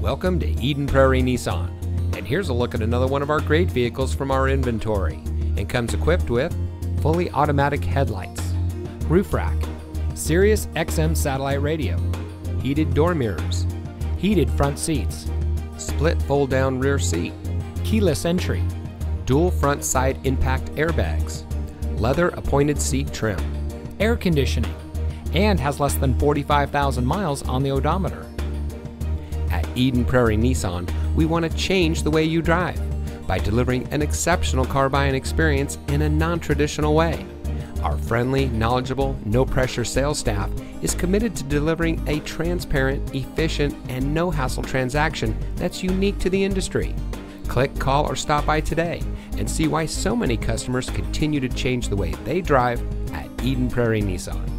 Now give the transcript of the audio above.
Welcome to Eden Prairie Nissan, and here's a look at another one of our great vehicles from our inventory, and comes equipped with fully automatic headlights, roof rack, Sirius XM satellite radio, heated door mirrors, heated front seats, split fold-down rear seat, keyless entry, dual front side impact airbags, leather appointed seat trim, air conditioning, and has less than 45,000 miles on the odometer. At Eden Prairie Nissan, we want to change the way you drive by delivering an exceptional car buying experience in a non-traditional way. Our friendly, knowledgeable, no-pressure sales staff is committed to delivering a transparent, efficient, and no-hassle transaction that's unique to the industry. Click, call, or stop by today and see why so many customers continue to change the way they drive at Eden Prairie Nissan.